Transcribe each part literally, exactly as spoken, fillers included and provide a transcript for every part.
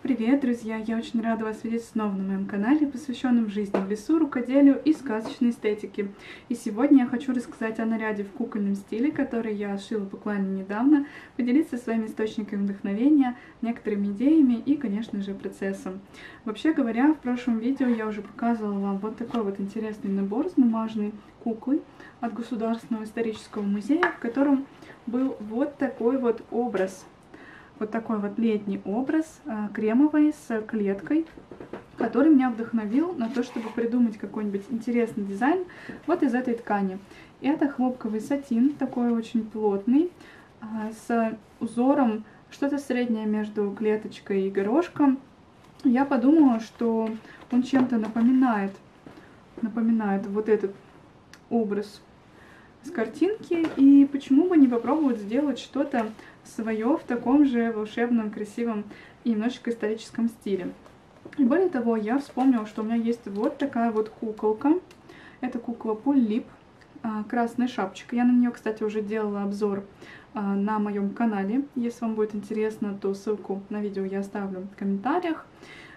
Привет, друзья! Я очень рада вас видеть снова на моем канале, посвященном жизни в лесу, рукоделию и сказочной эстетике. И сегодня я хочу рассказать о наряде в кукольном стиле, который я шила буквально недавно, поделиться с вами источниками вдохновения, некоторыми идеями и, конечно же, процессом. Вообще говоря, в прошлом видео я уже показывала вам вот такой вот интересный набор с бумажной куклой от Государственного исторического музея, в котором был вот такой вот образ. Вот такой вот летний образ, кремовый, с клеткой, который меня вдохновил на то, чтобы придумать какой-нибудь интересный дизайн вот из этой ткани. Это хлопковый сатин, такой очень плотный, с узором что-то среднее между клеточкой и горошком. Я подумала, что он чем-то напоминает, напоминает вот этот образ с картинки, и почему бы не попробовать сделать что-то свое в таком же волшебном, красивом и немножечко историческом стиле. И более того, я вспомнила, что у меня есть вот такая вот куколка. Это кукла Пуллип, красная шапочка. Я на нее, кстати, уже делала обзор на моем канале. Если вам будет интересно, то ссылку на видео я оставлю в комментариях.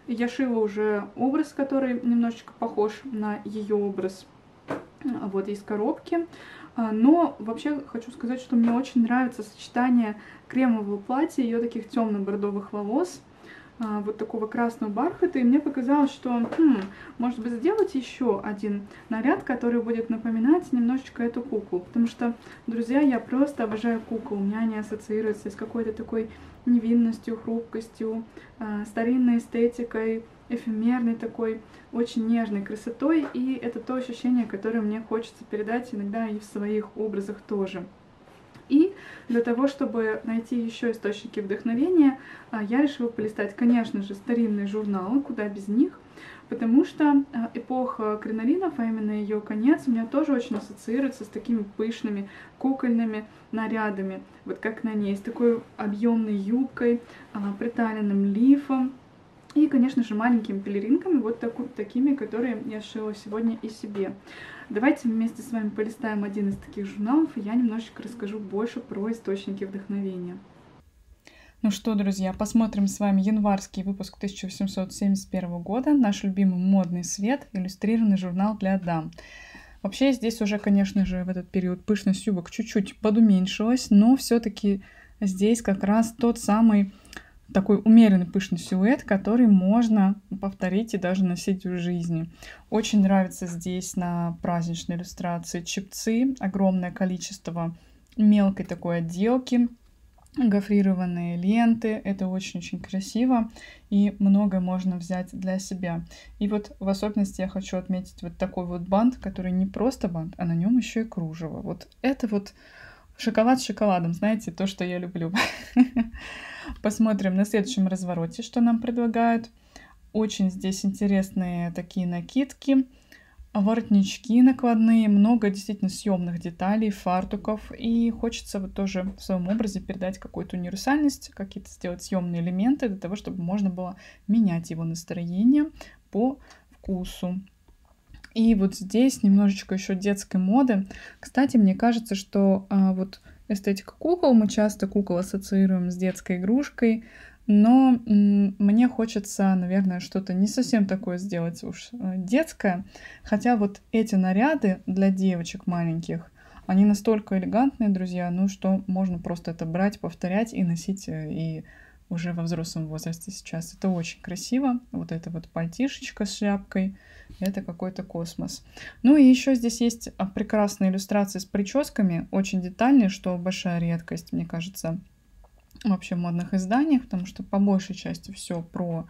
Я шила уже образ, который немножечко похож на ее образ. Вот из коробки. Но вообще хочу сказать, что мне очень нравится сочетание кремового платья, ее таких темно-бордовых волос, вот такого красного бархата. И мне показалось, что хм, может быть, сделать еще один наряд, который будет напоминать немножечко эту куклу. Потому что, друзья, я просто обожаю кукол. У меня они ассоциируются с какой-то такой невинностью, хрупкостью, старинной эстетикой, эфемерной такой, очень нежной красотой, и это то ощущение, которое мне хочется передать иногда и в своих образах тоже. И для того, чтобы найти еще источники вдохновения, я решила полистать, конечно же, старинные журналы, куда без них, потому что эпоха кринолинов, а именно ее конец, у меня тоже очень ассоциируется с такими пышными кукольными нарядами, вот как на ней, с такой объемной юбкой, приталенным лифом, и, конечно же, маленькими пелеринками, вот таку, такими, которые я сшила сегодня и себе. Давайте вместе с вами полистаем один из таких журналов, и я немножечко расскажу больше про источники вдохновения. Ну что, друзья, посмотрим с вами январский выпуск тысяча восемьсот семьдесят первого года, наш любимый «Модный свет», иллюстрированный журнал для дам. Вообще здесь уже, конечно же, в этот период пышность юбок чуть-чуть подуменьшилась, но все-таки здесь как раз тот самый такой умеренный пышный силуэт, который можно повторить и даже носить в жизни. Очень нравится здесь на праздничной иллюстрации чепцы, огромное количество мелкой такой отделки, гофрированные ленты. Это очень-очень красиво, и многое можно взять для себя. И вот в особенности я хочу отметить вот такой вот бант, который не просто бант, а на нем еще и кружево. Вот это вот шоколад с шоколадом, знаете, то, что я люблю. Посмотрим на следующем развороте, что нам предлагают. Очень здесь интересные такие накидки, воротнички накладные, много действительно съемных деталей, фартуков. И хочется вот тоже в своем образе передать какую-то универсальность, какие-то сделать съемные элементы, для того, чтобы можно было менять его настроение по вкусу. И вот здесь немножечко еще детской моды. Кстати, мне кажется, что а, вот эстетика кукол, мы часто кукол ассоциируем с детской игрушкой, но м-м, мне хочется, наверное, что-то не совсем такое сделать уж детское. Хотя вот эти наряды для девочек маленьких, они настолько элегантные, друзья, ну что можно просто это брать, повторять и носить и уже во взрослом возрасте сейчас. Это очень красиво. Вот это вот пальтишечка с шляпкой. Это какой-то космос. Ну и еще здесь есть прекрасные иллюстрации с прическами. Очень детальные, что большая редкость, мне кажется, вообще в модных изданиях. Потому что по большей части все про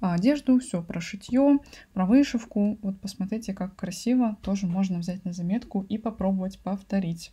одежду, все про шитье, про вышивку. Вот посмотрите, как красиво. Тоже можно взять на заметку и попробовать повторить.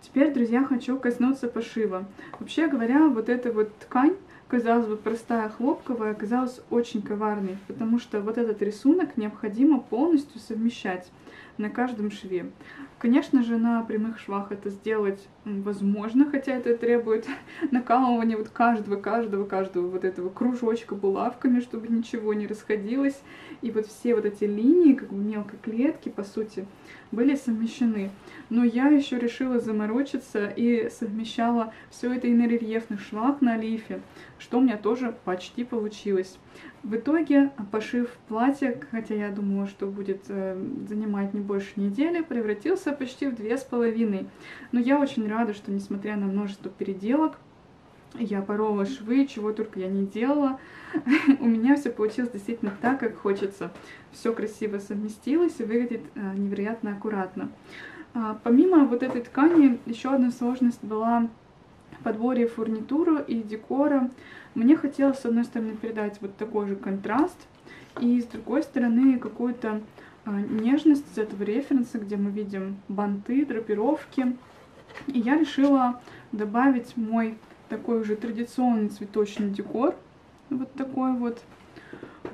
Теперь, друзья, хочу коснуться пошива. Вообще говоря, вот эта вот ткань, казалось бы, простая хлопковая, оказалась очень коварной, потому что вот этот рисунок необходимо полностью совмещать. на каждом шве. Конечно же, на прямых швах это сделать возможно, хотя это требует накалывания вот каждого, каждого, каждого вот этого кружочка булавками, чтобы ничего не расходилось. И вот все вот эти линии, как бы мелкой клетки, по сути, были совмещены. Но я еще решила заморочиться и совмещала все это и на рельефных швах на лифе, что у меня тоже почти получилось. В итоге пошив платья, хотя я думала, что будет э, занимать не больше недели, превратился почти в две с половиной. Но я очень рада, что несмотря на множество переделок, я порола швы, чего только я не делала, у меня все получилось действительно так, как хочется. Все красиво совместилось и выглядит э, невероятно аккуратно. А, помимо вот этой ткани, еще одна сложность была подборе фурнитуры и декора. Мне хотелось, с одной стороны, передать вот такой же контраст, и с другой стороны, какую-то нежность из этого референса, где мы видим банты, драпировки. И я решила добавить мой такой уже традиционный цветочный декор. Вот такой вот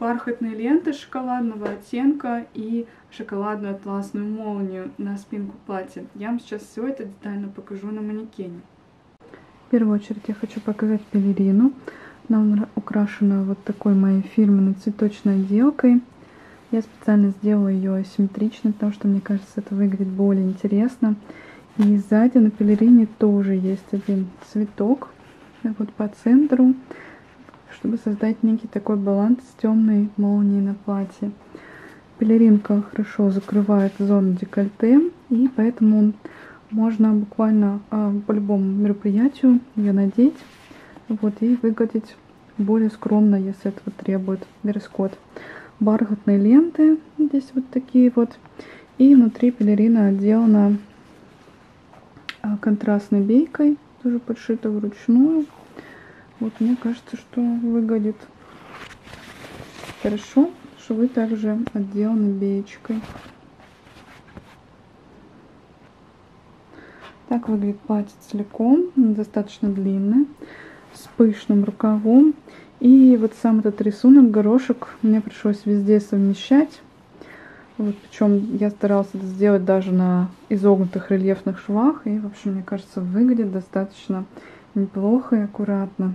бархатной ленты шоколадного оттенка и шоколадную атласную молнию на спинку платья. Я вам сейчас все это детально покажу на манекене. В первую очередь я хочу показать пелерину. Она украшена вот такой моей фирменной цветочной отделкой. Я специально сделала ее асимметричной, потому что, мне кажется, это выглядит более интересно. И сзади на пелерине тоже есть один цветок вот по центру, чтобы создать некий такой баланс с темной молнией на платье. Пелеринка хорошо закрывает зону декольте, и поэтому можно буквально э, по любому мероприятию ее надеть, вот, и выглядеть более скромно, если этого требует дресс-код. Бархатные ленты здесь вот такие вот. И внутри пелерина отделана э, контрастной бейкой, тоже подшита вручную. Вот, мне кажется, что выглядит хорошо. Швы также отделаны беечкой. Так выглядит платье целиком, достаточно длинное, с пышным рукавом. И вот сам этот рисунок, горошек, мне пришлось везде совмещать. Вот, причем я старалась это сделать даже на изогнутых рельефных швах. И, в общем, мне кажется, выглядит достаточно неплохо и аккуратно.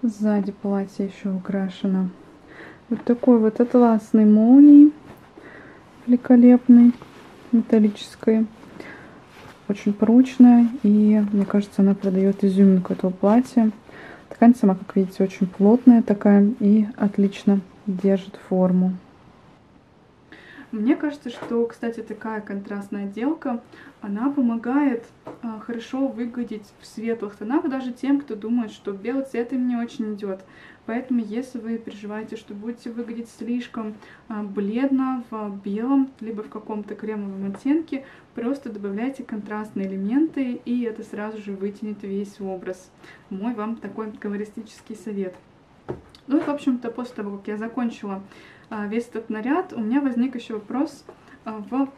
Сзади платье еще украшено вот такой вот атласной молнией. Великолепной, металлической, очень прочная, и мне кажется, она придает изюминку этого платья. Ткань сама, как видите, очень плотная такая и отлично держит форму. Мне кажется, что, кстати, такая контрастная отделка, она помогает а, хорошо выглядеть в светлых тонах, даже тем, кто думает, что белый цвет им не очень идет. Поэтому, если вы переживаете, что будете выглядеть слишком а, бледно в белом, либо в каком-то кремовом оттенке, просто добавляйте контрастные элементы, и это сразу же вытянет весь образ. Мой вам такой колористический совет. Ну и, в общем-то, после того, как я закончила весь этот наряд, у меня возник еще вопрос в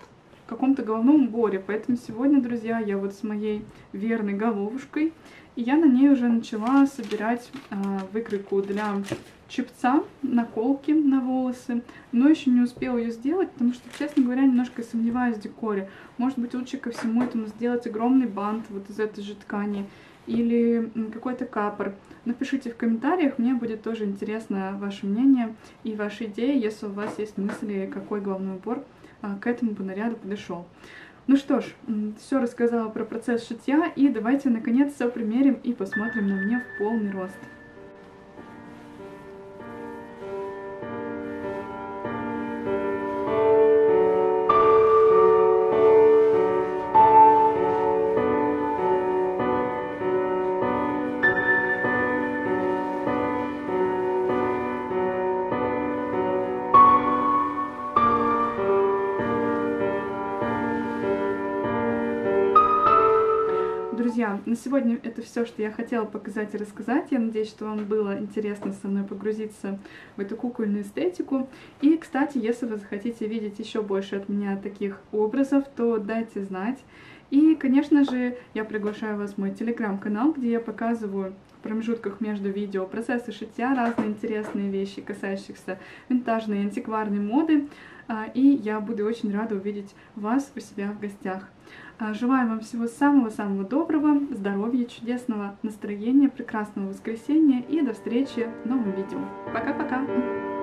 каком-то головном уборе. Поэтому сегодня, друзья, я вот с моей верной головушкой, и я на ней уже начала собирать выкройку для чепца, наколки на волосы, но еще не успела ее сделать, потому что, честно говоря, немножко сомневаюсь в декоре. Может быть, лучше ко всему этому сделать огромный бант вот из этой же ткани или какой-то капор. Напишите в комментариях, мне будет тоже интересно ваше мнение и ваши идеи, если у вас есть мысли, какой головной убор к этому бы наряду подошел. Ну что ж, все рассказала про процесс шитья, и давайте наконец все примерим и посмотрим на мне в полный рост. На сегодня это все, что я хотела показать и рассказать. Я надеюсь, что вам было интересно со мной погрузиться в эту кукольную эстетику. И, кстати, если вы захотите видеть еще больше от меня таких образов, то дайте знать. И, конечно же, я приглашаю вас в мой телеграм-канал, где я показываю в промежутках между видео процессы шитья, разные интересные вещи, касающиеся винтажной и антикварной моды. И я буду очень рада увидеть вас у себя в гостях. Желаю вам всего самого-самого доброго, здоровья, чудесного настроения, прекрасного воскресенья и до встречи в новом видео. Пока-пока!